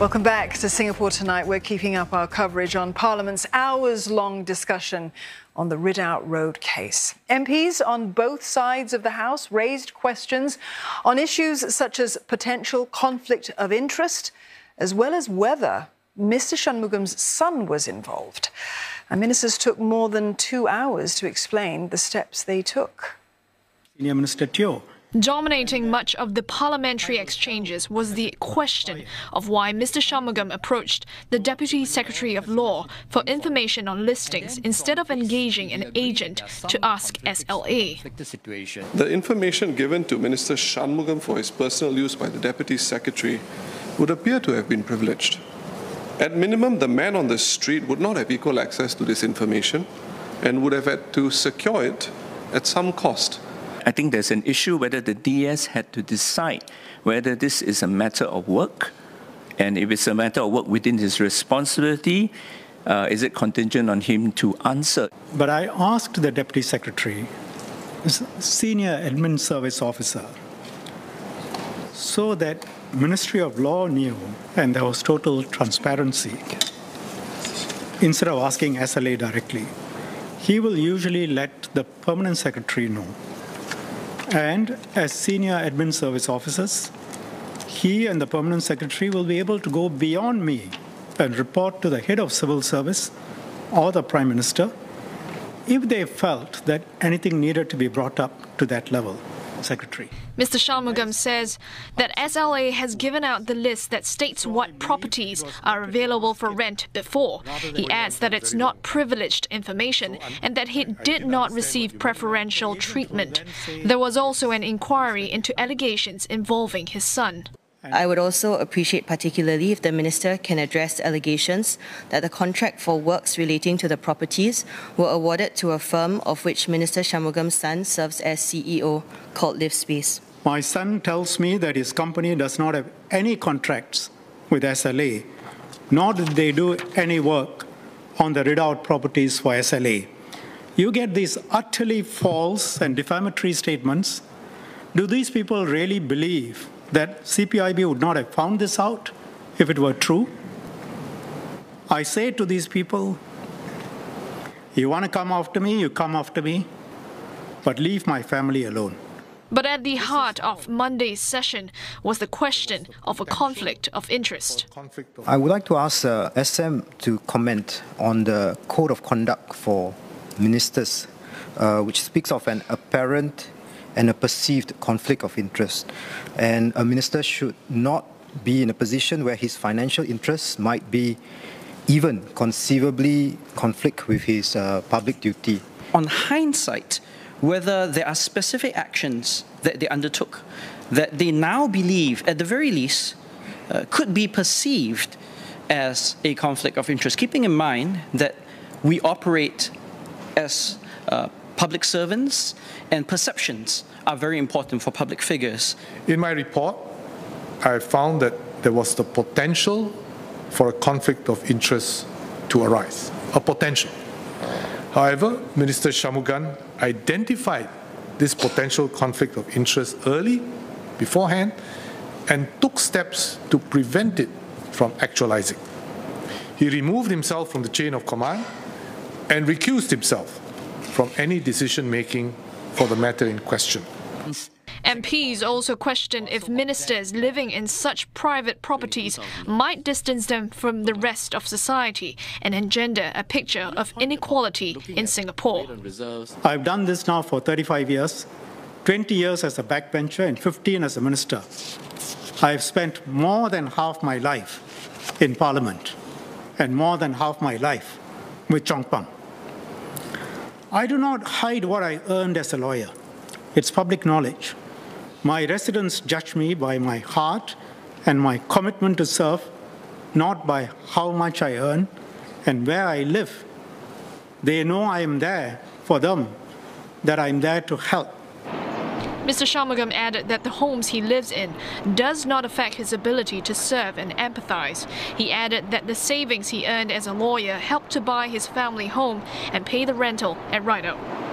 Welcome back to Singapore Tonight. We're keeping up our coverage on Parliament's hours-long discussion on the Ridout Road case. MPs on both sides of the House raised questions on issues such as potential conflict of interest, as well as whether Mr. Shanmugam's son was involved. And ministers took more than 2 hours to explain the steps they took. Senior Minister Teo. Dominating much of the parliamentary exchanges was the question of why Mr. Shanmugam approached the Deputy Secretary of Law for information on listings instead of engaging an agent to ask SLA. The information given to Minister Shanmugam for his personal use by the Deputy Secretary would appear to have been privileged. At minimum, the man on the street would not have equal access to this information and would have had to secure it at some cost. I think there's an issue whether the DS had to decide whether this is a matter of work, and if it's a matter of work within his responsibility, is it contingent on him to answer? But I asked the Deputy Secretary, Senior Admin Service Officer, so that Ministry of Law knew and there was total transparency, instead of asking SLA directly. He will usually let the Permanent Secretary know. And as Senior Admin Service Officers, he and the Permanent Secretary will be able to go beyond me and report to the Head of Civil Service or the Prime Minister if they felt that anything needed to be brought up to that level. Secretary. Mr. Shanmugam says that SLA has given out the list that states what properties are available for rent before. He adds that it's not privileged information and that he did not receive preferential treatment. There was also an inquiry into allegations involving his son. I would also appreciate particularly if the Minister can address allegations that the contract for works relating to the properties were awarded to a firm of which Minister Shanmugam's son serves as CEO, called LiveSpace. My son tells me that his company does not have any contracts with SLA, nor did they do any work on the Ridout properties for SLA. You get these utterly false and defamatory statements. Do these people really believe that CPIB would not have found this out if it were true? I say to these people, you want to come after me, you come after me, but leave my family alone. But at the heart of Monday's session was the question of a conflict of interest. I would like to ask SM to comment on the code of conduct for ministers, which speaks of an apparent and a perceived conflict of interest. And a minister should not be in a position where his financial interests might be even conceivably conflict with his public duty. On hindsight, whether there are specific actions that they undertook that they now believe, at the very least, could be perceived as a conflict of interest, keeping in mind that we operate as public servants, and perceptions are very important for public figures. In my report, I found that there was the potential for a conflict of interest to arise, a potential. However, Minister Shanmugam identified this potential conflict of interest early, beforehand, and took steps to prevent it from actualizing. He removed himself from the chain of command and recused himself from any decision-making for the matter in question. MPs also question if ministers living in such private properties might distance them from the rest of society and engender a picture of inequality in Singapore. I've done this now for 35 years, 20 years as a backbencher and 15 as a minister. I've spent more than half my life in Parliament and more than half my life with Chong Pang. I do not hide what I earned as a lawyer. It's public knowledge. My residents judge me by my heart and my commitment to serve, not by how much I earn and where I live. They know I am there for them, that I am there to help. Mr. Shanmugam added that the homes he lives in does not affect his ability to serve and empathize. He added that the savings he earned as a lawyer helped to buy his family home and pay the rental at Ridout.